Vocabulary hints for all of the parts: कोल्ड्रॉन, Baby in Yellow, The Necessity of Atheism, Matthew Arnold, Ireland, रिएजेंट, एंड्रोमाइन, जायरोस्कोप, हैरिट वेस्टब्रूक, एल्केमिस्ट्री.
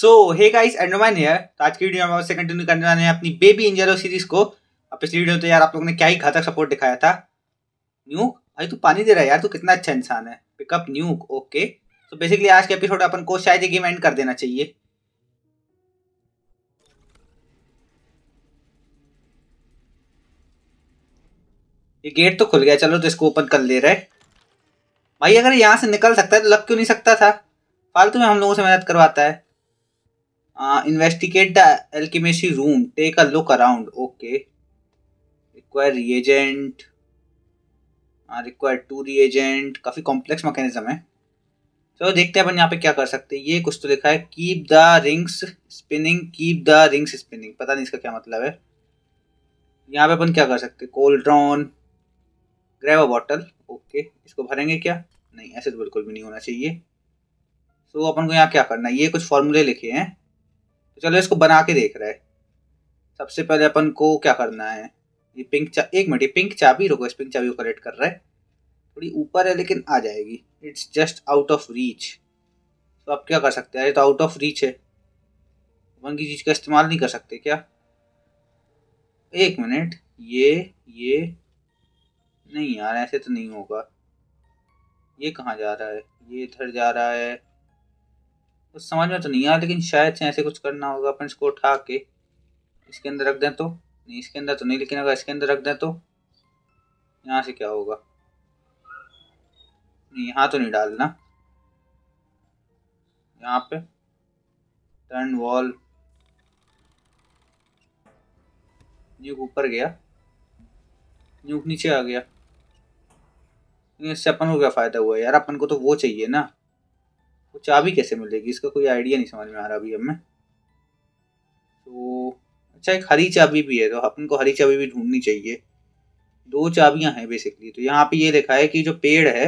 सो hey guys, एंड्रोमाइन है। तो आज की वीडियो में हम आपसे कंटिन्यू करने वाले हैं अपनी बेबी इन येलो सीरीज को। अब पिछली वीडियो तो यार आप लोगों ने क्या ही घातक सपोर्ट दिखाया था। न्यूक भाई तू पानी दे रहा है यार, तू कितना अच्छा इंसान है। Pick up न्यूक, okay. तो बेसिकली आज के एपिसोड अपन को शायद ये गेम एंड कर देना चाहिए। ये गेट तो खुल गया, चलो तो इसको ओपन कर ले रहे हैं भाई। अगर यहाँ से निकल सकता है तो लग क्यों नहीं सकता था। फालतू में हम लोगों से मेहनत करवाता है। Investigate the एल्केमिस्ट्री room, take a look around, okay. Require रिएजेंट, require 2 रिएजेंट। काफ़ी कॉम्प्लेक्स मैकेनिज्म है। चलो देखते हैं अपन यहाँ पे क्या कर सकते हैं। ये कुछ तो लिखा है keep the rings spinning, keep the rings spinning, पता नहीं इसका क्या मतलब है। यहाँ पे अपन क्या कर सकते हैं, कोल्ड्रॉन, grab a bottle, okay. इसको भरेंगे क्या? नहीं, ऐसे तो बिल्कुल भी नहीं होना चाहिए। सो अपन को यहाँ क्या करना है, ये कुछ फॉर्मूले लिखे हैं तो चलो इसको बना के देख रहे हैं। सबसे पहले अपन को क्या करना है, ये पिंक, एक मिनट, ये पिंक चाबी, रुको, इस पिंक चाबी को कलेक्ट कर रहे हैं। थोड़ी ऊपर है लेकिन आ जाएगी। It's just out of reach, तो आप क्या कर सकते हैं, ये तो आउट ऑफ रीच है, अपन की चीज़ का इस्तेमाल नहीं कर सकते क्या? एक मिनट, ये नहीं यार, ऐसे तो नहीं होगा। ये कहाँ जा रहा है, ये इधर जा रहा है, कुछ समझ में तो नहीं आया। लेकिन शायद से ऐसे कुछ करना होगा, अपन इसको उठा के इसके अंदर रख दें तो नहीं, इसके अंदर तो नहीं, लेकिन अगर इसके अंदर रख दें तो यहाँ से क्या होगा? नहीं, यहाँ तो नहीं डालना। यहाँ पे टर्न वॉल, न्यूक ऊपर गया, न्यूक नीचे आ गया। इससे अपन को क्या फ़ायदा हुआ यार, अपन को तो वो चाहिए ना। वो चाबी कैसे मिलेगी, इसका कोई आइडिया नहीं समझ में आ रहा अभी हमें तो। अच्छा, एक हरी चाबी भी है तो अपन को हरी चाबी भी ढूंढनी चाहिए। दो चाबियां हैं बेसिकली। तो यहाँ पे ये लिखा है कि जो पेड़ है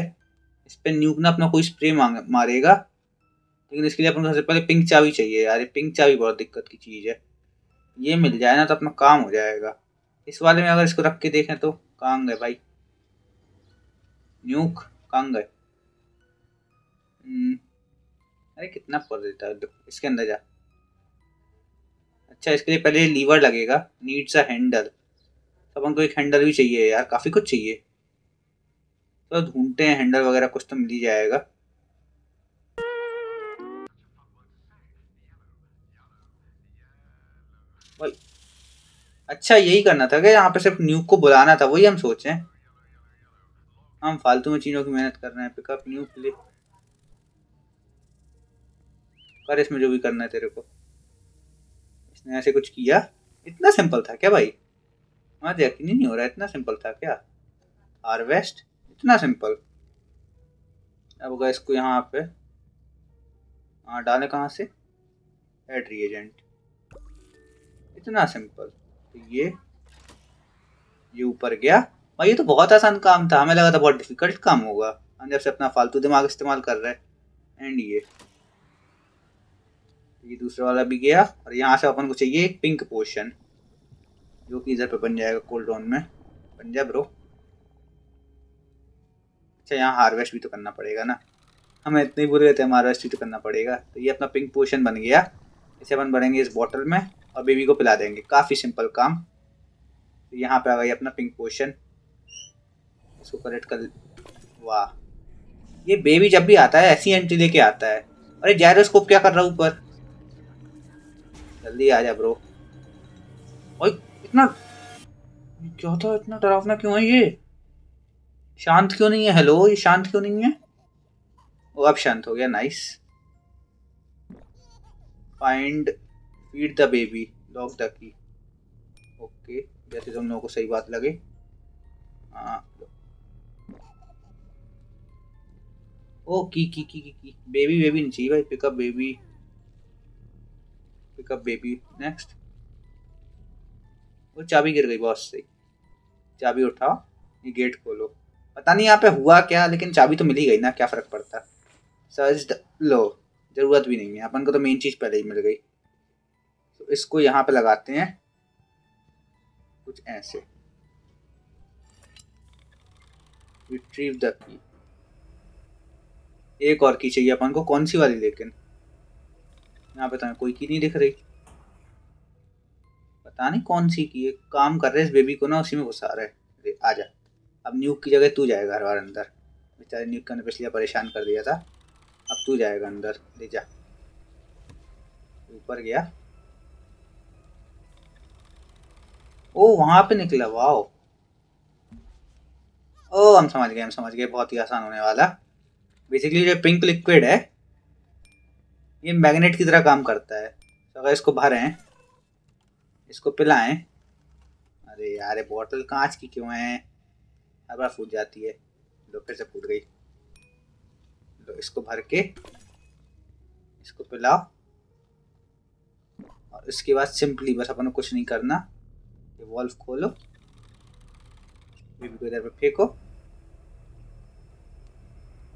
इस पर न्यूक ना अपना कोई स्प्रे मारेगा, लेकिन इसके लिए अपन को सबसे पहले पिंक चाबी चाहिए यार। ये पिंक चाबी बहुत दिक्कत की चीज़ है, ये मिल जाए ना तो अपना काम हो जाएगा। इस वाले में अगर इसको रख के देखें तो कांग है भाई, न्यूक कांग है। अरे कितना पड़ देता है, इसके अंदर जा। अच्छा, इसके लिए पहले लीवर लगेगा। नीड्स अ हैंडल, तो अपन को एक हैंडल भी चाहिए यार, काफ़ी कुछ चाहिए। तो ढूंढते हैं हैंडल वगैरह, कुछ तो मिल ही जाएगा। भाई अच्छा, यही करना था कि यहाँ पे सिर्फ न्यूक को बुलाना था, वही हम सोचें। हम फालतू में चीज़ों की मेहनत कर रहे हैं। पिकअप न्यूक के लिए पर इसमें जो भी करना है तेरे को। इसने ऐसे कुछ किया, इतना सिंपल था क्या भाई? मुझे यकीन ही नहीं हो रहा, इतना सिंपल था क्या? हार्वेस्ट, इतना सिंपल। अब होगा इसको यहाँ पे डाले, कहाँ से? एड रिएजेंट, इतना सिंपल। तो ये ऊपर गया भाई। ये तो बहुत आसान काम था, हमें लगा था बहुत डिफिकल्ट काम होगा। हम जब से अपना फालतू दिमाग इस्तेमाल कर रहे हैं। एंड ये दूसरा वाला भी गया। और यहाँ से अपन को चाहिए एक पिंक पोशन, जो कि इधर पे बन जाएगा, कोल्ड ड्रोन में बन जाए ब्रो। अच्छा, यहाँ हार्वेस्ट भी तो करना पड़ेगा ना, हमें इतने बुरे रहते हैं, हार्वेस्ट भी तो करना पड़ेगा। तो ये अपना पिंक पोशन बन गया, इसे अपन भरेंगे इस बॉटल में और बेबी को पिला देंगे। काफ़ी सिंपल काम। तो यहाँ पर आ गई अपना पिंक पोशन, इसको कलेक्ट कर। वाह, ये बेबी जब भी आता है ऐसी एंट्री लेके आता है। अरे जायरोस्कोप क्या कर रहा है ऊपर, जल्दी आ जा ब्रो। और इतना क्या था, इतना डरावना क्यों है ये? शांत क्यों नहीं है? हेलो, ये शांत क्यों नहीं है? वो अब शांत हो गया, nice. Find feed the baby, lock the key, okay. जैसे तुम लोगों को सही बात लगे। हाँ, ओ की बेबी बेबी नहीं चाहिए भाई। Pick up baby, pick up baby, next. वो चाबी गिर गई बॉस से, चाबी उठाओ, ये गेट खोलो। पता नहीं यहाँ पे हुआ क्या, लेकिन चाबी तो मिल ही गई ना, क्या फ़र्क पड़ता। सर्च लो, ज़रूरत भी नहीं है, अपन को तो मेन चीज़ पहले ही मिल गई। तो इसको यहाँ पे लगाते हैं कुछ ऐसे। रिट्रीव द की, एक और की चाहिए अपन को। कौन सी वाली? लेकिन यहाँ पे तो कोई की नहीं दिख रही, पता नहीं कौन सी की है। काम कर रहे इस बेबी को ना, उसी में गुस्सा आ रहा है। अरे आ जा, अब न्यूक की जगह तू जाएगा हर बार अंदर। बेचारे न्यूक ने पिछले परेशान कर दिया था, अब तू जाएगा अंदर, ले जा। ऊपर गया, ओ वहाँ पे निकला, वाओ। ओ हम समझ गए, हम समझ गए, बहुत ही आसान होने वाला। बेसिकली जो पिंक लिक्विड है ये मैग्नेट की तरह काम करता है, तो अगर इसको भरें, इसको पिलाएं। अरे यार बोतल कांच की क्यों है, हर बार फूट जाती है। लो फिर से फूट गई। लो इसको भर के इसको पिलाओ, और इसके बाद सिंपली बस अपन को कुछ नहीं करना। ये वॉल्व खोलो, बेबी को इधर पे फेंको।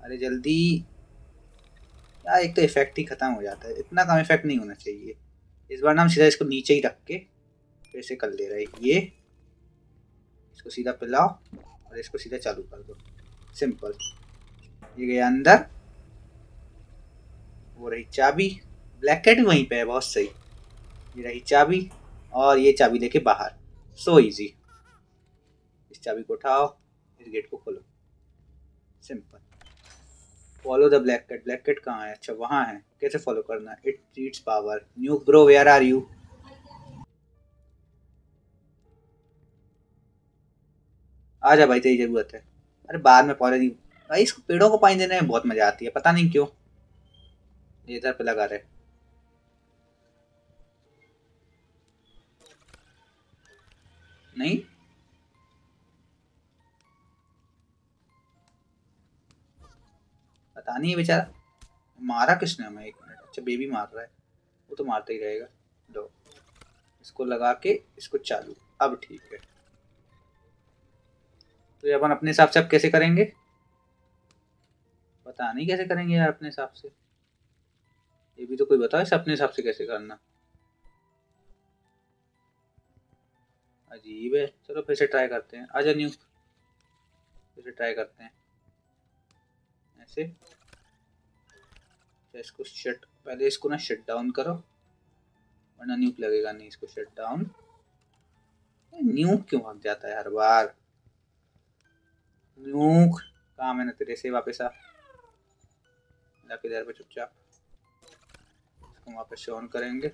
अरे जल्दी यार, एक तो इफेक्ट ही खत्म हो जाता है। इतना कम इफेक्ट नहीं होना चाहिए। इस बार ना हम सीधा इसको नीचे ही रख के फिर से कर ले रहे हैं। ये इसको सीधा पिलाओ और इसको सीधा चालू कर दो, सिंपल। ये गया अंदर, वो रही चाबी, ब्लैक कैट भी वहीं पे है, बहुत सही। ये रही चाबी, और ये चाबी लेके बाहर, सो इजी। इस चाबी को उठाओ, इस गेट को खोलो, simple. Follow the black cat. Black cat कहाँ है? अच्छा वहाँ है। कैसे फॉलो करना? It reads power. न्यूक bro where are you? आ जा भाई, तेरी ज़रूरत है। अरे बाद में पौधे नहीं भाई, इसको पेड़ों को पानी देने में बहुत मज़ा आती है, पता नहीं क्यों। ये इधर पे लगा रहे, नहीं पता नहीं बेचारा मारा किसने हमें। एक मिनट, अच्छा बेबी मार रहा है, वो तो मारता ही रहेगा। लो इसको लगा के इसको चालू, अब ठीक है। तो ये अपन अपने हिसाब से अब कैसे करेंगे, पता नहीं कैसे करेंगे यार अपने हिसाब से। ये भी तो कोई बताओ इसे अपने हिसाब से कैसे करना। अजीब है, चलो फिर से ट्राई करते हैं। आजा न्यू, फिर से ट्राई करते हैं ऐसे। इसको शट, पहले इसको ना शट डाउन करो, वरना न्यूक लगेगा नहीं। इसको शट डाउन। न्यूक क्यों भाग जाता है हर बार? न्यूक काम है ना तेरे से, वापस आ। लाके इधर पे चुपचाप, इसको वापस ऑन करेंगे।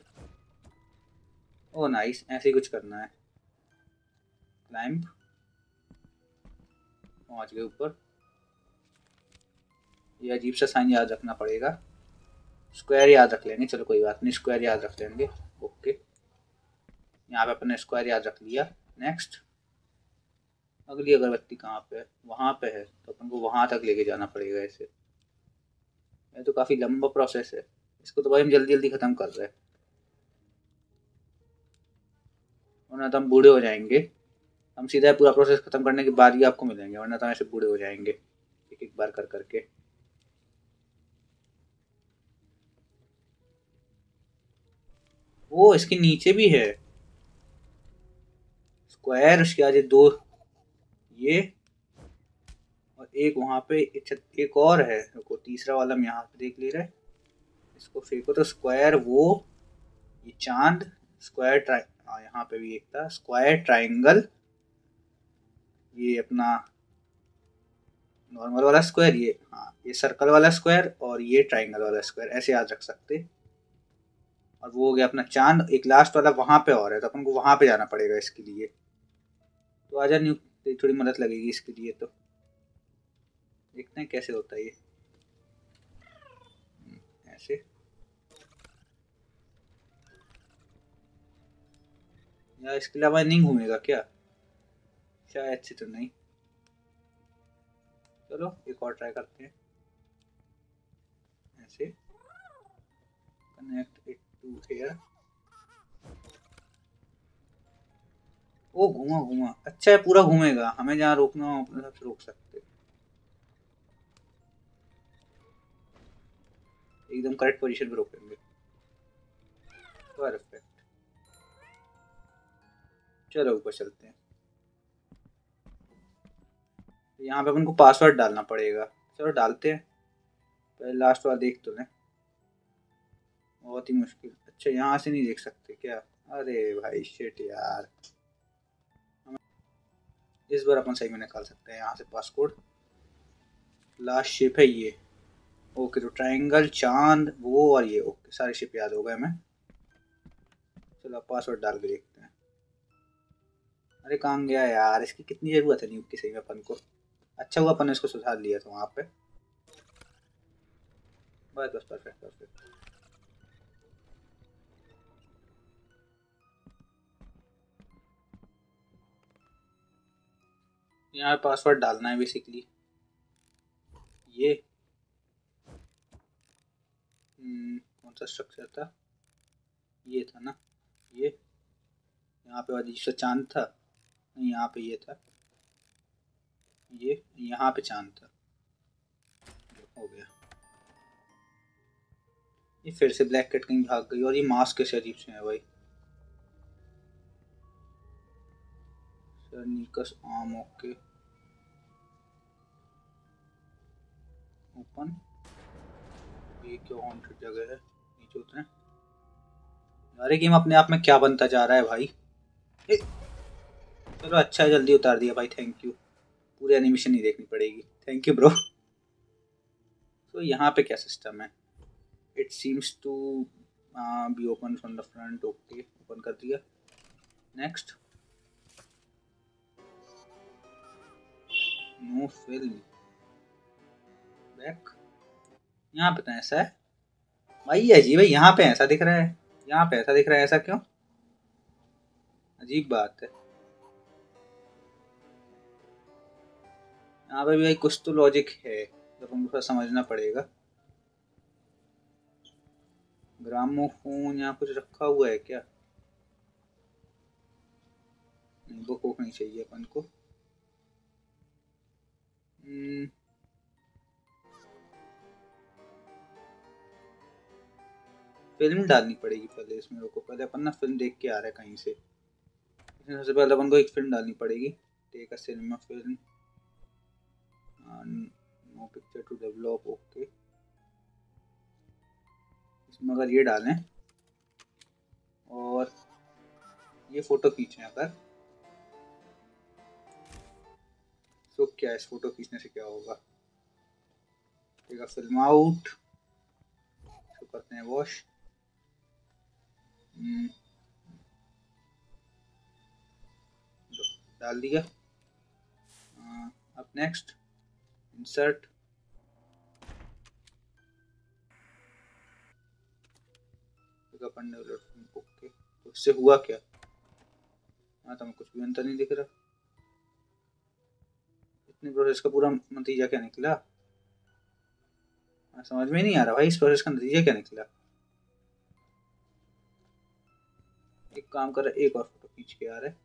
ओ नाइस, ऐसे ही कुछ करना है। क्लाइंब, पहुँच गए ऊपर। ये अजीब सा साइन याद रखना पड़ेगा। स्क्वायर याद रख लेंगे, चलो कोई बात नहीं, स्क्वायर याद रख लेंगे। ओके, यहाँ पे अपने स्क्वायर याद रख लिया। नेक्स्ट, अगली अगरबत्ती कहाँ पे है? वहाँ पे है, तो अपन को वहाँ तक लेके जाना पड़ेगा इसे। ये तो काफ़ी लंबा प्रोसेस है, इसको तो भाई हम जल्दी जल्दी ख़त्म कर रहे हैं, वरना तो हम बूढ़े हो जाएंगे। हम सीधा पूरा प्रोसेस ख़त्म करने के बाद ही आपको मिलेंगे, वरना तो हम ऐसे बूढ़े हो जाएंगे एक एक बार कर करके। वो इसके नीचे भी है स्क्वायर, उसके आगे दो ये, और एक वहाँ पे एक और है। रुको, तीसरा वाला हम यहाँ पे देख ले रहे हैं। इसको फेंको तो स्क्वायर, वो ये चांद, स्क्वायर ट्राई, हाँ यहाँ पे भी एक था स्क्वायर, ट्राइंगल, ये अपना नॉर्मल वाला स्क्वायर, ये हाँ ये सर्कल वाला स्क्वायर, और ये ट्राइंगल वाला स्क्वायर, ऐसे याद रख सकते। और वो हो गया अपना चांद। एक लास्ट वाला वहाँ पे और है, तो अपन को वहाँ पे जाना पड़ेगा इसके लिए। तो आजा न्यू, थोड़ी मदद लगेगी इसके लिए। तो देखते हैं कैसे होता है ये, ऐसे। यार इसके अलावा नहीं घूमेगा क्या? शायद से तो नहीं। चलो एक और ट्राई करते हैं, ऐसे। Connect it to here. ओ घुमा घुमा, अच्छा है पूरा घूमेगा। हमें जहाँ रोकना हो अपने साथ रोक सकते, एकदम करेक्ट पोजीशन पे रोकेंगे, परफेक्ट। चलो ऊपर चलते हैं। यहाँ पे अपन को पासवर्ड डालना पड़ेगा, चलो डालते हैं। पहले लास्ट वाला देख तो लें, बहुत ही मुश्किल। अच्छा यहाँ से नहीं देख सकते क्या? अरे भाई शिट यार, इस बार अपन सही में निकाल सकते हैं यहाँ से पासकोड। लास्ट शिप है ये, ओके। तो ट्रायंगल, चांद, वो और ये, ओके सारी शिप याद हो गए हमें। चलो पासवर्ड डाल के देखते हैं। अरे काम गया यार, इसकी कितनी ज़रूरत है न्यूब की सही में अपन को। अच्छा हुआ अपन ने इसको सुधार लिया था वहाँ पे। बस बस परफेक्ट परफेक्ट। यहाँ पासवर्ड डालना है बेसिकली ये। कौन सा स्ट्रक्चर था? ये था ना, ये यहाँ पे अजीब सा चांद था, यहाँ पे ये था, ये यहाँ पे चांद था। हो गया ये। फिर से ब्लैक कैट कहीं भाग गई। और ये मास्क कैसे अजीब से है भाई। नीकस आम, ओके ओपन। ये क्यों हॉन्टेड जगह है? नीचे उतरे यार, ये गेम अपने आप में क्या बनता जा रहा है भाई। चलो अच्छा है जल्दी उतार दिया भाई, थैंक यू। पूरी एनिमेशन नहीं देखनी पड़ेगी, थैंक यू ब्रो। तो यहाँ पे क्या सिस्टम है? It seems to be open from the front, okay open कर दिया। Next no film back. यहाँ पे तो ऐसा है भाई, अजीब है। यहाँ पे ऐसा दिख रहा है, यहाँ पे ऐसा दिख रहा है, ऐसा क्यों? अजीब बात है। यहाँ पे भी भाई कुछ तो लॉजिक है जब हमको समझना पड़ेगा। ग्रामोफोन, यहाँ कुछ रखा हुआ है क्या? बुक वुक नहीं चाहिए अपन को। फिल्म डालनी पड़ेगी पहले इसमें, रुको। पहले अपन ना फिल्म देख के आ रहे हैं कहीं से। इसमें सबसे पहले अपन को एक फिल्म डालनी पड़ेगी। Take a cinema film, no picture to develop, okay. इसमें अगर ये डालें और ये फोटो खींचें अगर, तो क्या इस फोटो खींचने से क्या होगा? ठीक है, फिल्म आउट तो करते हैं वॉश। डाल दिया। अब नेक्स्ट इंसर्ट। ओके तो इससे हुआ क्या? हाँ तो हमें कुछ भी अंतर नहीं दिख रहा। प्रोसेस का पूरा नतीजा क्या निकला समझ में नहीं आ रहा भाई। इस प्रोसेस का नतीजा क्या निकला? एक काम कर रहा, एक और फोटो खींच के आ रहा है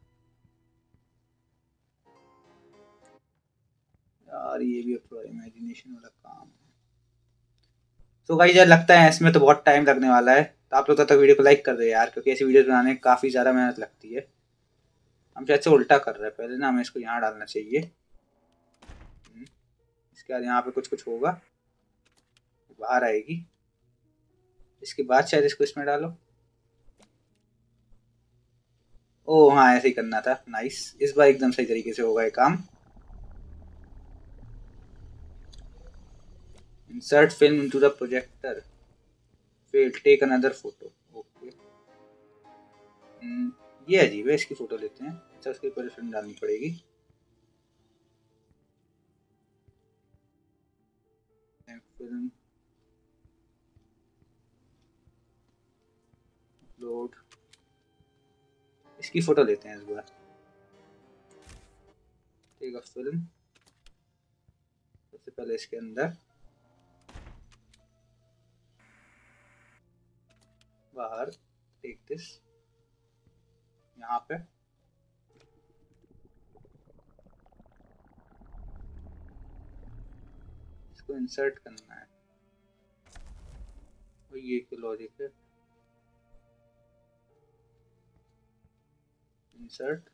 यार। ये भी थोड़ा इमेजिनेशन वाला काम है। तो गाइस यार लगता है इसमें तो बहुत टाइम लगने वाला है। तो आप लोग तब तक वीडियो को लाइक कर दो यार, क्योंकि ऐसी वीडियो बनाने में काफी ज्यादा मेहनत लगती है। हम शायद से उल्टा कर रहे हैं। पहले ना हमें इसको यहाँ डालना चाहिए। इसके बाद यहाँ पे कुछ कुछ होगा, बाहर आएगी। इसके बाद शायद इसको इसमें डालो। ओ हाँ ऐसे ही करना था, नाइस। इस बार एकदम सही तरीके से होगा ये काम। Insert film into the projector, फिर टेक अनदर फोटो, ओके। ये अजीब है, इसकी फोटो लेते हैं। अच्छा उसके ऊपर फिल्म डालनी पड़ेगी। अपलोड, इसकी फोटो लेते हैं इस बार। ठीक है फिल्म, सबसे पहले इसके अंदर, बाहर, टेक दिस, यहाँ पे। इसको इंसर्ट करना है। और ये क्या लॉजिक है? इंसर्ट,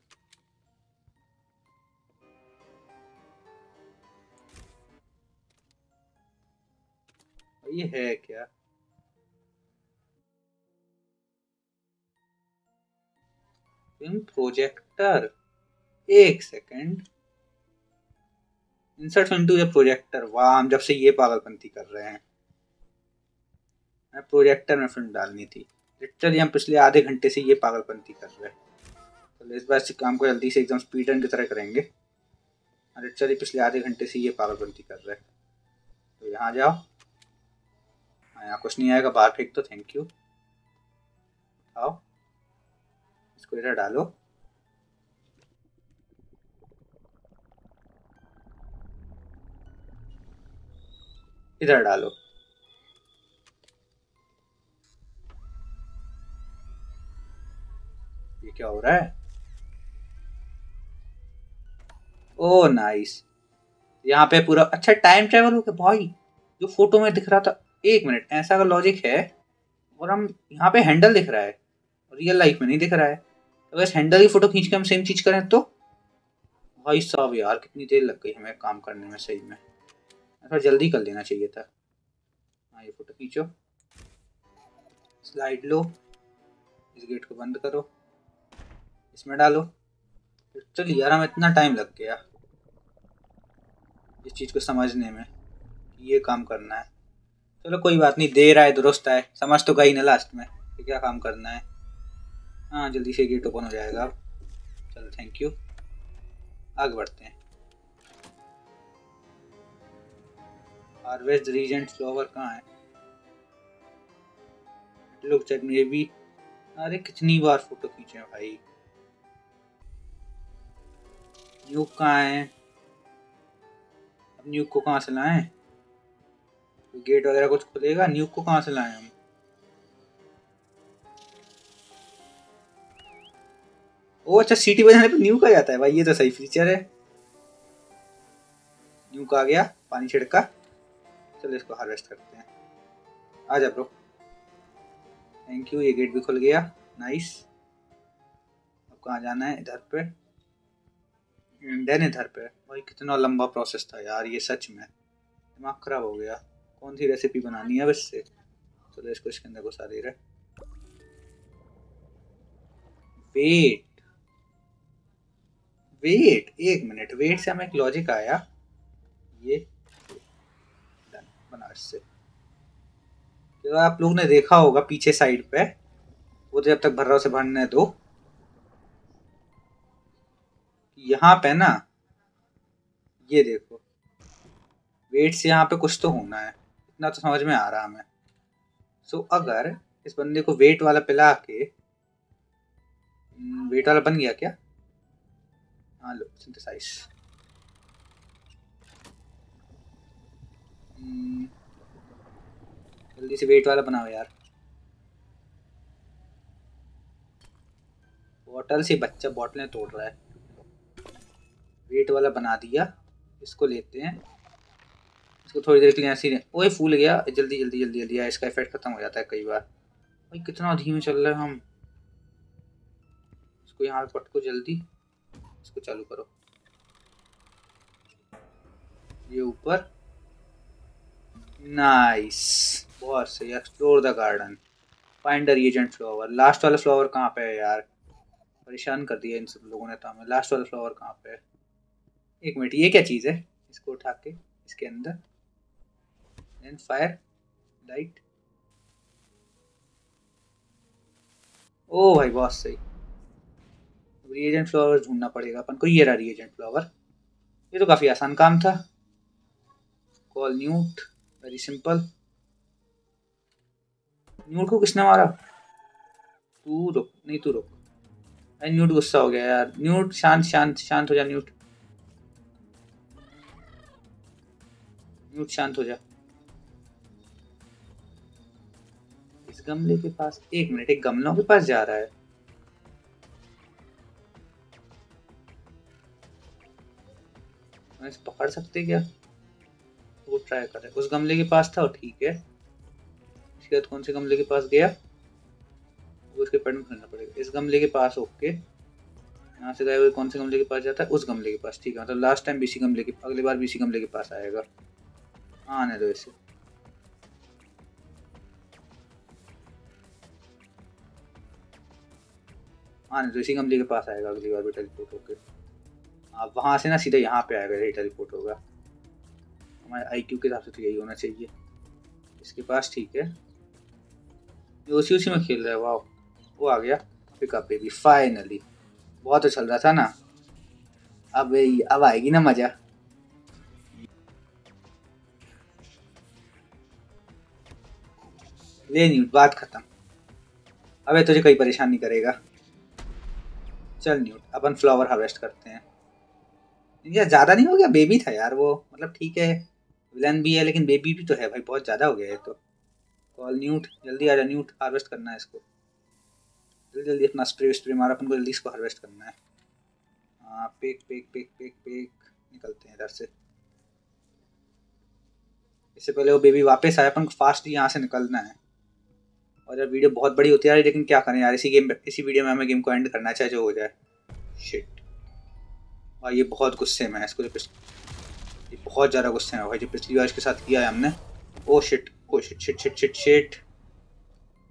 ये है क्या? Film projector. एक सेकेंड, इंसर्ट फिल्म टू या प्रोजेक्टर। वाह, हम जब से ये पागलपंती कर रहे हैं। मैं प्रोजेक्टर में फिल्म डालनी थी। लिटरली हम पिछले आधे घंटे से ये पागलपंती कर रहे हैं। तो इस बार से काम को जल्दी से एकदम स्पीड रन की तरह करेंगे। लिटरली पिछले आधे घंटे से ये पागलपंती कर रहे हैं। तो यहाँ जाओ। हाँ, यहाँ कुछ नहीं आएगा, बाहर फेंक दो। Thank you. आओ, इसको इधर डालो। इधर डालो। ये क्या हो रहा है? ओ नाइस, यहाँ पे पूरा अच्छा टाइम ट्रेवल हो गया भाई। जो फोटो में दिख रहा था, एक मिनट, ऐसा का लॉजिक है। और हम यहाँ पे हैंडल दिख रहा है, रियल लाइफ में नहीं दिख रहा है। अगर इस हैंडल की फोटो खींच के हम सेम चीज करें तो भाई साहब यार कितनी देर लग गई हमें काम करने में। सही में थोड़ा जल्दी कर लेना चाहिए था। हाँ, ये फोटो खींचो, स्लाइड लो, इस गेट को बंद करो, इसमें डालो। चल यार, हमें इतना टाइम लग गया इस चीज़ को समझने में, ये काम करना है। चलो कोई बात नहीं, देर आए दुरुस्त आए। समझ तो गई ना लास्ट में कि क्या काम करना है। हाँ, जल्दी से गेट ओपन हो जाएगा अब। चलो थैंक यू, आगे बढ़ते हैं। हार्वेस्ट रीजेंट फ्लावर कहाँ है? Look check maybe. अरे कितनी बार फोटो खींचे भाई। न्यूक कहाँ है? अब न्यूक को कहाँ से लाएं? तो गेट वगैरह कुछ खुलेगा? न्यूक को कहाँ से लाएं हम? ओ अच्छा, सीटी बजाने पे न्यूक आ जाता है भाई। ये तो सही फीचर है। न्यूक आ गया, पानी छिड़का। चलो इसको हार्वेस्ट करते हैं। आ जा ब्रो। थैंक यू, ये गेट भी खुल गया। नाइस। अब कहाँ जाना है? इधर पे देन इधर पे। भाई कितना लंबा प्रोसेस था यार ये, सच में दिमाग खराब हो गया। कौन सी रेसिपी बनानी है बस से। चलो इसको इसके अंदर घुसा दे रहा। वेट वेट, एक मिनट। वेट से हमें एक लॉजिक आया, ये बनारस से। तो आप लोग ने देखा होगा पीछे साइड पे, वो जब तक भर रहा उसे भरने दो। यहाँ पे ना, ये देखो, वेट से यहाँ पे कुछ तो होना है, इतना तो समझ में आ रहा हमें। सो अगर इस बंदे को वेट वाला पिला के, वेट वाला बन गया क्या? हाँ लो, सिंथेसाइज। जल्दी से वेट वाला बनाओ यार। बॉटल से बच्चा बॉटलें तोड़ रहा है। वेट वाला बना दिया, इसको लेते हैं। इसको थोड़ी देर के लिए ऐसे ही। ओए फूल गया। जल्दी जल्दी जल्दी जल्दी। इसका इफेक्ट खत्म हो जाता है कई बार। भाई कितना धीमे चल रहे हैं हम। इसको यहाँ पे पटको जल्दी, इसको चालू करो। ये ऊपर। नाइस, बहुत सही। Explore the garden, find the reagent flower. Last वाला फ्लावर कहाँ पे है यार? परेशान कर दिया इन सब लोगों ने तो हमें। लास्ट वाला फ्लावर कहाँ पे है? एक मिनट, ये क्या चीज़ है? इसको उठा के इसके अंदर देन फायर लाइट। ओ भाई बहुत सही। रीजेंट फ्लावर ढूंढना पड़ेगा अपन को। ये रहा रीजेंट फ्लावर। ये तो काफ़ी आसान काम था। Call Newt, very simple. Newt को किसने मारा? तू रुक, नहीं तू रुक। अरे न्यूट गुस्सा हो गया यार। न्यूट शांत शांत शांत हो जा। न्यूट न्यूट शांत हो जा। इस गमले के पास, एक मिनट, एक गमलों के पास जा रहा है। मैं इसे पकड़ सकते क्या? वो ट्राई करें। उस गमले के पास था, ठीक है। इसके बाद कौन से गमले के पास गया? वो उसके पैटर्न करना पड़ेगा। इस गमले के पास, ओके। यहाँ से गए, कौन से गमले के पास जाता है? उस गमले के पास, ठीक है। मतलब लास्ट टाइम बीसी गमले के, अगली बार बीसी गमले के पास आएगा। आने दो इसे। हाँ ना, तो इसी गमले के पास आएगा अगली बार भी टेलीपोर्ट होकर। आप वहाँ से ना सीधा यहाँ पे आएगा, यही टेलीपोर्ट होगा। हमारे आईक्यू के हिसाब से तो यही होना चाहिए इसके पास। ठीक है, ये उसी उसी में खेल रहा है। वाह, वो आ गया पिकअप पे भी फाइनली। बहुत तो चल रहा था ना, अब आएगी ना मज़ा। ले न्यूट, बात खत्म। अबे तुझे कोई परेशान नहीं करेगा। चल न्यूट, अपन फ्लावर हार्वेस्ट करते हैं। यार ज़्यादा नहीं हो गया? बेबी था यार वो, मतलब ठीक है विलन भी है लेकिन बेबी भी तो है भाई, बहुत ज़्यादा हो गया है तो। कॉल न्यूट, जल्दी आ जा न्यूट, हार्वेस्ट करना है इसको जल्दी जल्दी। अपना स्प्रे स्प्रे मारा, अपन को जल्दी इसको हार्वेस्ट करना है। हाँ, peck peck peck peck peck निकलते हैं इधर से। इससे पहले वो बेबी वापस आया, अपन को फास्ट ही यहाँ से निकलना है। और यार वीडियो बहुत बड़ी होती है यार, लेकिन क्या करें यार, इसी वीडियो में हमें गेम को एंड करना चाहिए जो हो जाए। शिट भाई, ये बहुत गुस्से में है इसको, ये बहुत ज़्यादा गुस्से में है भाई, जो पिछली बार इसके साथ किया है हमने। Oh shit, oh shit shit shit shit shit,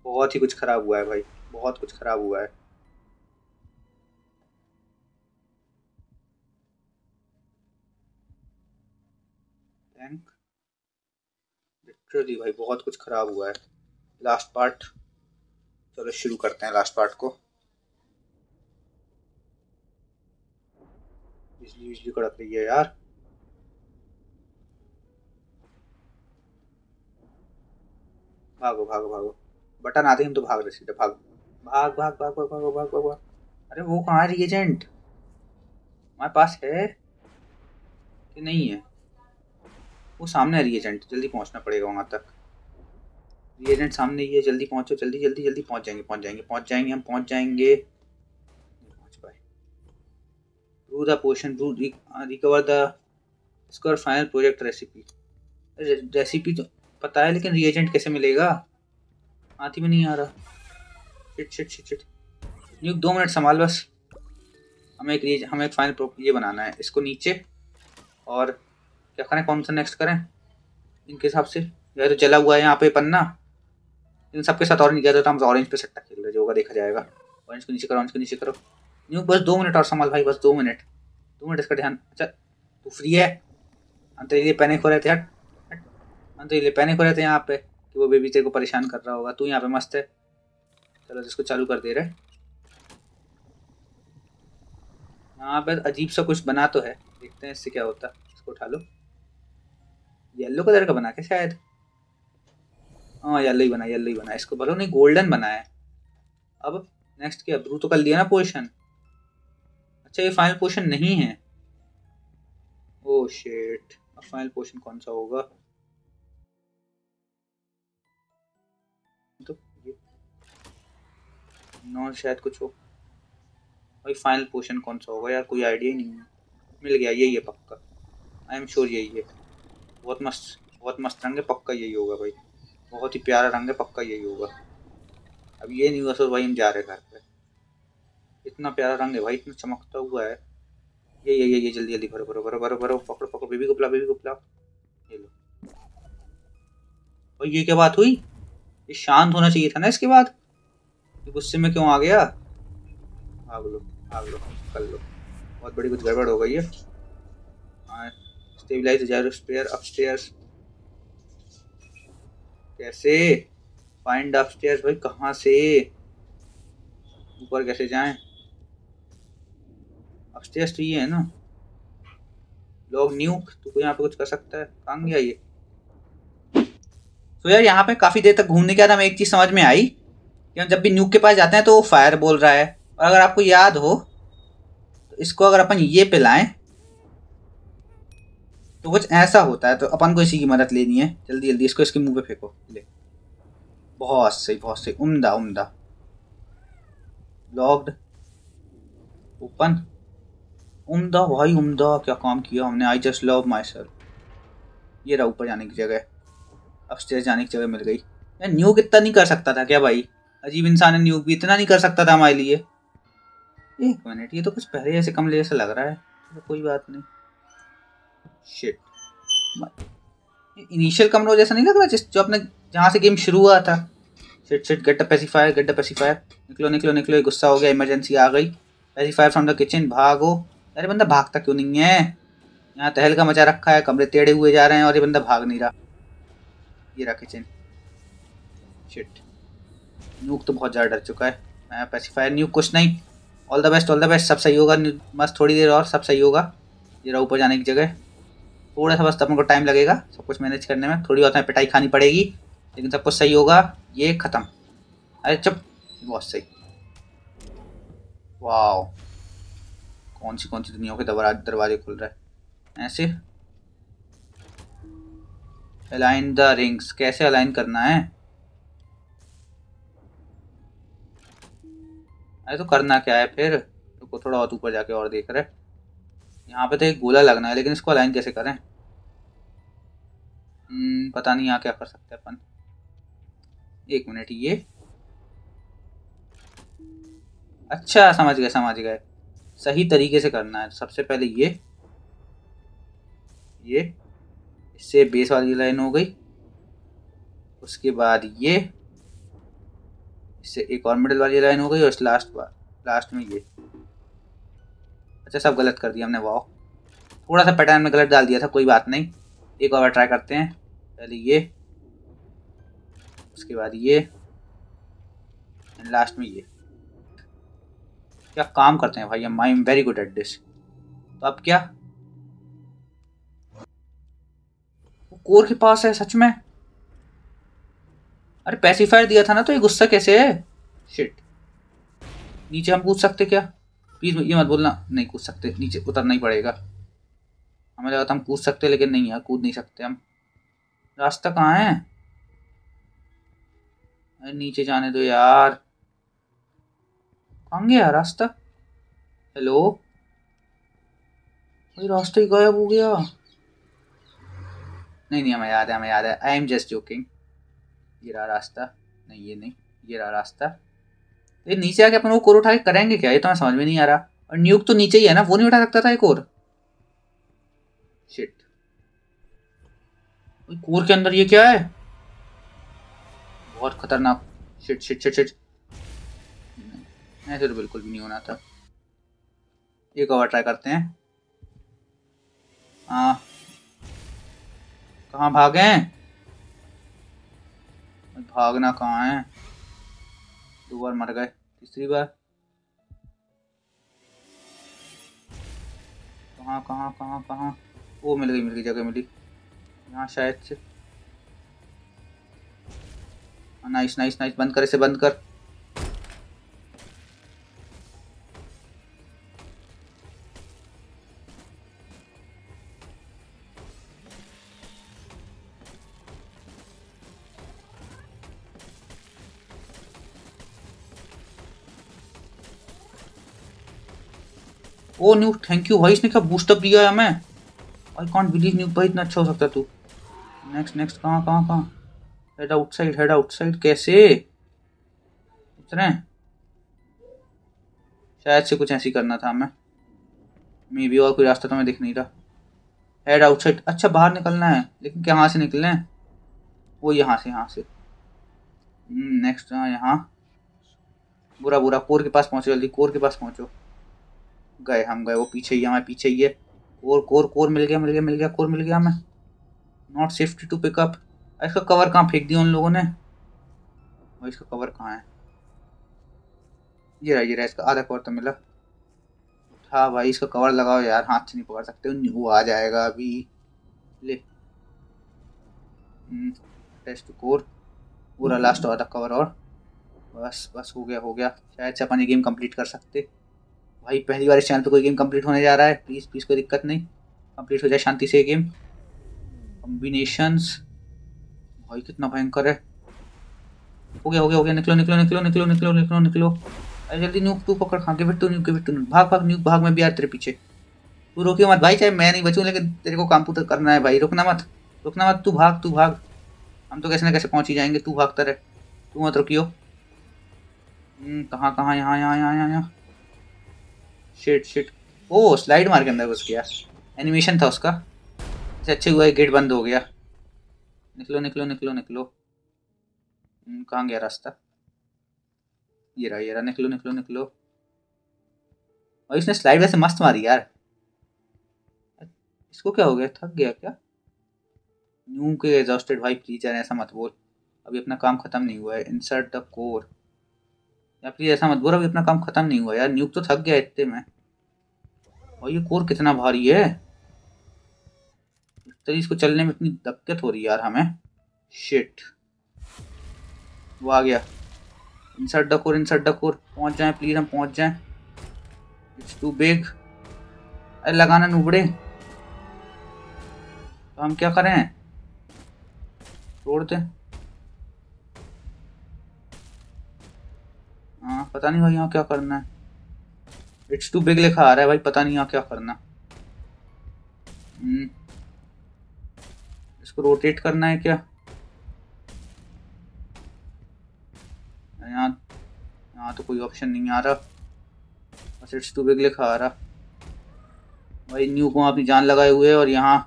बहुत ही कुछ ख़राब हुआ है भाई, बहुत कुछ ख़राब हुआ है। टैंक लिटरली भाई बहुत कुछ ख़राब हुआ है। लास्ट पार्ट, चलो शुरू करते हैं लास्ट पार्ट को। बिजली बिजली कड़क रही है यार। भागो भागो भागो, बटन आते ही हम तो भाग रहे सीधे। भाग भाग भाग भाग भाग भाग भाग भाग। अरे वो कहाँ है रिएजेंट? हमारे पास है कि नहीं है? वो सामने है रिएजेंट, जल्दी पहुँचना पड़ेगा वहाँ तक। रिएजेंट सामने ही है, जल्दी पहुँचो, जल्दी जल्दी जल्दी पहुँच जाएंगे, पहुँच जाएंगे, पहुँच जाएंगे, हम पहुँच जाएंगे। Brew the potion, brew recover the इसका फाइनल प्रोजेक्ट रेसिपी। रेसिपी तो पता है लेकिन रिएजेंट कैसे मिलेगा, आती में नहीं आ रहा। Shit shit shit shit. Nuke 2 minute संभाल बस। हमें एक फाइनल प्रोजेक्ट ये बनाना है, इसको नीचे। और क्या करें, कौन सा नेक्स्ट करें इनके हिसाब से? या तो जला हुआ है यहाँ पे पन्ना, इन सबके साथ ऑरेंज गया तो हम ऑरेंज पे सट्टा खेल रहे जो होगा देखा जाएगा। ऑरेंज को नीचे करो, ऑरेंज को नीचे करो। न्यूक बस 2 मिनट और संभाल भाई, बस 2 मिनट, 2 मिनट इसका ध्यान। अच्छा तू फ्री है? हम तेरे लिए पैनिक हो रहे थे यार, हम तेरे लिए पैनिक हो रहे थे यहाँ पे कि वो बेबी तेरे को परेशान कर रहा होगा, तू यहाँ पे मस्त है। चलो इसको चालू कर दे रहे। यहाँ पर अजीब सा कुछ बना तो है, देखते हैं इससे क्या होता। इसको उठा लो, येलो कलर का बना के शायद। हाँ येल्लो ही बना, येल्लो ही बना। इसको बोलो नहीं, गोल्डन बना है। अब नेक्स्ट क्या? ब्रू तो कर लिया ना पोशन। अच्छा ये फाइनल पोशन नहीं है। ओह शिट, अब फाइनल पोशन कौन सा होगा? तो ये नॉन शायद कुछ हो भाई। फाइनल पोशन कौन सा होगा यार, कोई आइडिया ही नहीं है। मिल गया, यही है पक्का, आई एम श्योर यही है। बहुत मस्त, बहुत मस्त रंग है, पक्का यही होगा भाई, बहुत ही प्यारा रंग है, पक्का यही होगा। अब ये नहीं हुआ तो भाई हम जा रहे घर पे। इतना प्यारा रंग है भाई, इतना चमकता हुआ है। ये जल्दी जल्दी भरो भरो भरो भरो भरो, पकड़ो पकड़ो, बेबी को पिलाओ, बेबी को पिलाओ। ये लो। और ये क्या बात हुई? ये शांत होना चाहिए था ना इसके बाद, ये गुस्से में क्यों आ गया? भाग लो कर लो, बहुत बड़ी कुछ गड़बड़ हो गई है। स्टेबलाइज जायरो स्पेयर अपस्टेयर्स, कैसे फाइंड अपस्टेयर्स भाई? कहाँ से ऊपर कैसे जाएं? अपस्टेयर्स तो ये है ना। लोग न्यूक तू को यहाँ पे कुछ कर सकता है, कहाँ गया ये? तो यार यहाँ पे काफ़ी देर तक घूमने के बाद हमें एक चीज़ समझ में आई कि हम जब भी न्यूक के पास जाते हैं तो वो फायर बोल रहा है। और अगर आपको याद हो तो इसको अगर अपन ये पिलाएं तो कुछ ऐसा होता है, तो अपन को इसी की मदद लेनी है। जल्दी जल्दी इसको इसके मुंह पे फेंको, ले। बहुत सही, बहुत सही, उम्दा उम्दा। लॉक्ड ओपन, उम्दा भाई उम्दा, क्या काम किया हमने। I just love myself. ये रहा ऊपर जाने की जगह, अपस्टेयर जाने की जगह मिल गई। यार न्यूक इतना नहीं कर सकता था क्या भाई? अजीब इंसान है न्यूक भी, इतना नहीं कर सकता था हमारे लिए। 1 मिनट, ये तो कुछ पहले जैसे कम लेयर से लग रहा है, तो कोई बात नहीं। शिट, इनिशियल कमरा जैसा नहीं लग रहा जो अपने जहाँ से गेम शुरू हुआ था। Sit, get the pacifier, निकलो, गुस्सा हो गया, इमरजेंसी आ गई। पैसिफायर फ्रॉम द किचन, भागो। अरे बंदा भागता क्यों नहीं है? यहाँ तहलका मचा रखा है, कमरे टेढ़े हुए जा रहे हैं और ये बंदा भाग नहीं रहा। ये रहा किचन। शिट, न्यूक तो बहुत ज़्यादा डर चुका है। पैसिफायर, न्यूक कुछ नहीं। ऑल द बेस्ट, सब सही होगा। बस थोड़ी देर और सब सही होगा। ये रहा ऊपर जाने की जगह, थोड़ा सा बस अपन को टाइम लगेगा सब कुछ मैनेज करने में। थोड़ी बहुत हमें पिटाई खानी पड़ेगी लेकिन सब कुछ सही होगा। ये ख़त्म। अरे चुप, बहुत सही। वाओ, कौन सी दुनिया के दरवाजे खुल रहे हैं ऐसे। अलाइन द रिंग्स, कैसे अलाइन करना है? अरे तो करना क्या है फिर? तो थोड़ा और ऊपर जाके और देख रहे। यहाँ पे तो एक गोला लगना है लेकिन इसको अलाइन कैसे करें? पता नहीं यहाँ क्या कर सकते हैं अपन। एक मिनट, ये अच्छा, समझ गए। सही तरीके से करना है। सबसे पहले ये इससे बेस वाली लाइन हो गई, उसके बाद ये इससे एक और मिडिल वाली लाइन हो गई और लास्ट में ये। अच्छा, सब गलत कर दिया हमने। वाह, थोड़ा सा पैटर्न में गलत डाल दिया था, कोई बात नहीं। एक और ट्राई करते हैं। पहले ये, उसके बाद ये एंड लास्ट में ये। क्या काम करते हैं भाई हम। I am very good at this. तो अब क्या, वो कोर के पास है सच में? अरे पैसिफायर दिया था ना, तो ये गुस्सा कैसे है? शिट, नीचे हम कूद सकते क्या? प्लीज़ ये मत बोलना नहीं कूद सकते, नीचे उतरना ही पड़ेगा। हमें लगा था हम कूद सकते लेकिन नहीं यार, कूद नहीं सकते हम। रास्ता कहाँ है? अरे नीचे जाने दो यार। कहाँ गया रास्ता? हेलो, ये रास्ता ही गायब हो गया। नहीं, हमें याद है। I am just joking. ये रहा रास्ता। नहीं, ये रहा रास्ता। ये नीचे आके अपन वो कोर उठा के करेंगे क्या? ये तो मैं समझ में नहीं आ रहा। और न्यूक तो नीचे ही है ना, वो नहीं उठा सकता था ये कोर? शिट, कोर के अंदर ये क्या है? बहुत खतरनाक। शिट, ऐसे तो बिल्कुल भी नहीं होना था। एक और ट्राई करते हैं। हाँ, कहाँ भागे हैं? भागना कहाँ है? 2 बार मर गए, तीसरी बार कहाँ? वो मिल गई जगह, मिली यहाँ शायद से। नाइस। बंद कर। ओ न्यू, थैंक यू भाई, इसने क्या बूस्टअप दिया है हमें। आई कॉन्ट बिलीव न्यू भाई, इतना अच्छा हो सकता तू। नेक्स्ट कहाँ? हेड आउटसाइड कैसे उतरे? शायद से कुछ ऐसी करना था हमें, मे बी। और कोई रास्ता तो हमें दिख नहीं रहा। हेड आउटसाइड, अच्छा बाहर निकलना है लेकिन कहाँ से निकलें? वो यहाँ से। नेक्स्ट यहाँ। बुरा, कोर के पास पहुँचो। हम गए, वो पीछे ही, हमारे पीछे ही है। कोर मिल गया। कोर मिल गया हमें। Not safety to pickup. इसका कवर कहाँ फेंक दिया उन लोगों ने? और इसका कवर कहाँ है? ये रहा। इसका आधा कवर तो मिला। हाँ भाई, इसका कवर लगाओ यार, हाथ से नहीं पकड़ सकते, वो आ जाएगा अभी। ले टेस्ट कोर, पूरा लास्ट आधा कवर और बस हो गया। शायद से अपन ये गेम कंप्लीट कर सकते। भाई पहली बार इस चैनल पे कोई गेम कंप्लीट होने जा रहा है। प्लीज़ कोई दिक्कत नहीं, कंप्लीट हो जाए शांति से गेम। कॉम्बिनेशंस भाई कितना भयंकर है। हो गया। निकलो। अरे जल्दी, न्यूक तू पकड़। खा के टू न्यूक, भाग न्यूक, मैं भी यार तेरे पीछे। तू रोकियो मत भाई, चाहे मैं नहीं बचूँ लेकिन तेरे को काम पूरा करना है भाई। रुकना मत, तू भाग। हम तो कैसे ना कैसे पहुँच ही जाएंगे, तू भागता रहे, तू मत रुकियो। कहाँ? यहाँ। शिट। ओ स्लाइड मार के अंदर घुस गया, एनिमेशन था उसका। अच्छा हुआ है, गेट बंद हो गया। निकलो। कहाँ गया रास्ता? ये रहा निकलो निकलो निकलो। और इसने स्लाइड वैसे मस्त मारी यार। इसको क्या हो गया, थक गया क्या? न्यू के एग्जॉस्टेड भाई प्लीज यार ऐसा मत बोल, अभी अपना काम खत्म नहीं हुआ है। Insert the core. या प्लीज ऐसा मत बोल, अभी अपना काम खत्म नहीं हुआ यार। न्यूक तो थक गया इतने में। और ये कोर कितना भारी है, इसको चलने में इतनी दिक्कत हो रही है यार हमें। शिट, वो आ गया। Insert the core, insert the core. पहुंच जाए प्लीज, हम पहुंच जाए। It's too big. अरे लगाना नुबड़े, तो हम क्या करें? तोड़ दे। हाँ पता नहीं भाई यहाँ क्या करना है। इट्स टू बिग लिखा आ रहा है भाई, पता नहीं यहाँ क्या करना। इसको रोटेट करना है क्या? यहाँ यहाँ तो कोई ऑप्शन नहीं आ रहा, बस इट्स टू बिग लिखा आ रहा भाई। न्यू को अपनी जान लगाए हुए और यहाँ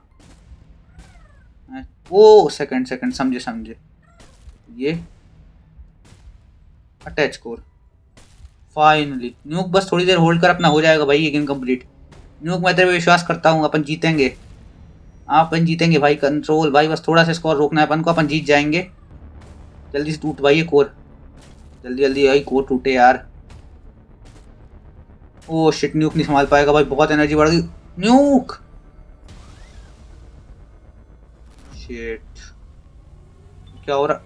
ओ सेकंड समझे समझे। ये अटैच कोर। फाइनली न्यूक बस थोड़ी देर होल्ड कर, अपना हो जाएगा भाई ये गेम कंप्लीट। न्यूक मैं तेरे पे विश्वास करता हूँ, अपन जीतेंगे। अपन जीतेंगे भाई। कंट्रोल भाई, बस थोड़ा सा स्कोर रोकना है अपन को, अपन जीत जाएंगे। जल्दी से टूट भाई ये कोर, जल्दी जल्दी भाई कोर टूटे यार। ओ शिट, न्यूक नहीं संभाल पाएगा भाई, बहुत एनर्जी बढ़ गई। न्यूक शिट, क्या हो रहा?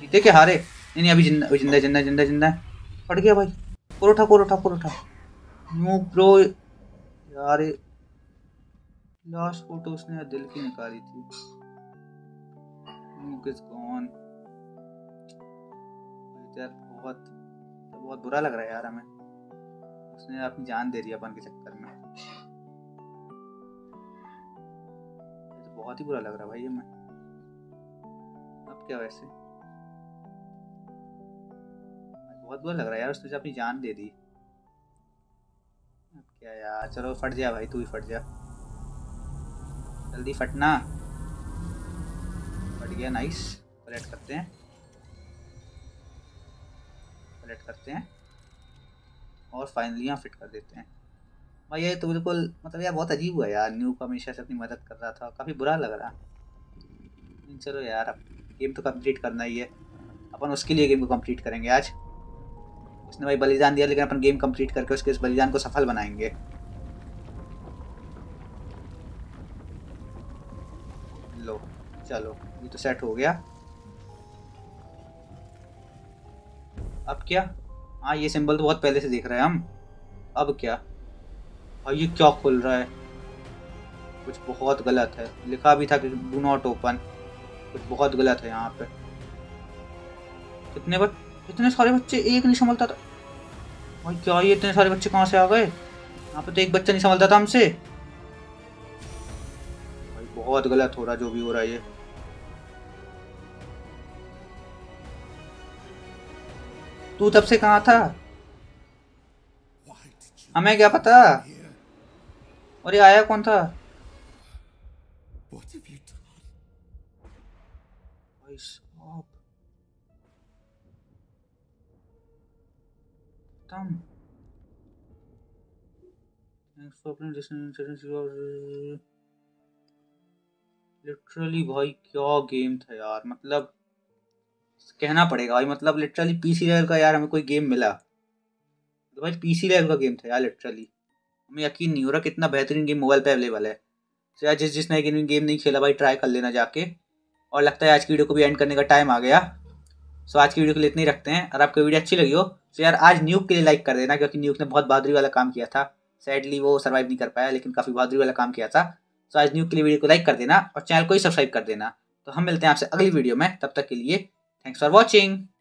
जीते के हारे? नहीं अभी जिंदा जिंदा जिंदा जिंदा जिंदा पड़ गया भाई। कोर उठा कोर उठा कोर उठा। न्यूक ब्रो यार, लास्ट फोटो उसने दिल की निकाली थी। Nuke is gone. बहुत बहुत बुरा लग रहा है यार हमें, उसने अपनी जान दे दी अपन के चक्कर में। तो बहुत ही बुरा लग रहा है भाई हमें। अब क्या, वैसे बहुत बुरा लग रहा है यार, उसने अपनी जान दे दी। अब क्या यार, चलो फट जा भाई, तू ही फट जा जल्दी, फटना। फट गया, नाइस। पलट करते हैं, पलट करते हैं और फाइनली यहाँ फिट कर देते हैं भाई। ये तो बिल्कुल मतलब यार बहुत अजीब हुआ यार। न्यूक हमेशा से अपनी मदद कर रहा था, काफ़ी बुरा लग रहा। चलो यार, अब गेम तो कंप्लीट करना ही है, अपन उसके लिए गेम को कंप्लीट करेंगे आज। उसने भाई बलिदान दिया, लेकिन अपन गेम कंप्लीट करके उसके इस बलिदान को सफल बनाएंगे। लो चलो, ये तो सेट हो गया। अब क्या? हाँ ये सिंबल तो बहुत पहले से देख रहे हैं हम। अब क्या भाई, ये क्या खुल रहा है? कुछ बहुत गलत है। लिखा भी था कि डू नॉट ओपन। कुछ बहुत गलत है यहाँ पे। इतने सारे बच्चे, एक नहीं संभलता था भाई। क्या ये इतने सारे बच्चे कहाँ से आ गए? यहाँ पे तो एक बच्चा नहीं संभलता था हमसे भाई। बहुत गलत हो रहा जो भी हो रहा है ये। तू तब से कहाँ था, हमें क्या पता? और ये आया कौन था भाई साहब? लिटरली भाई क्या गेम था यार। मतलब कहना पड़ेगा भाई, मतलब लिटरली पीसी लेवल का यार हमें कोई गेम मिला तो भाई पीसी लेवल का गेम था यार। लिटरली हमें यकीन नहीं हो रहा कितना बेहतरीन गेम मोबाइल पे अवेलेबल है। तो यार जिसने गेम नहीं खेला भाई, ट्राई कर लेना जाके। और लगता है आज की वीडियो को भी एंड करने का टाइम आ गया। सो आज की वीडियो के लिए इतना ही रखते हैं। और आपको वीडियो अच्छी लगी हो तो यार आज न्यूक के लिए लाइक कर देना, क्योंकि न्यूक ने बहुत बहादुरी वाला काम किया था। सैडली वो सर्वाइव नहीं कर पाया, लेकिन काफ़ी बहादुरी वाला काम किया था। सो आज न्यूक के लिए वीडियो को लाइक कर देना और चैनल को ही सब्सक्राइब कर देना। तो हम मिलते हैं आपसे अगली वीडियो में, तब तक के लिए Thanks for watching.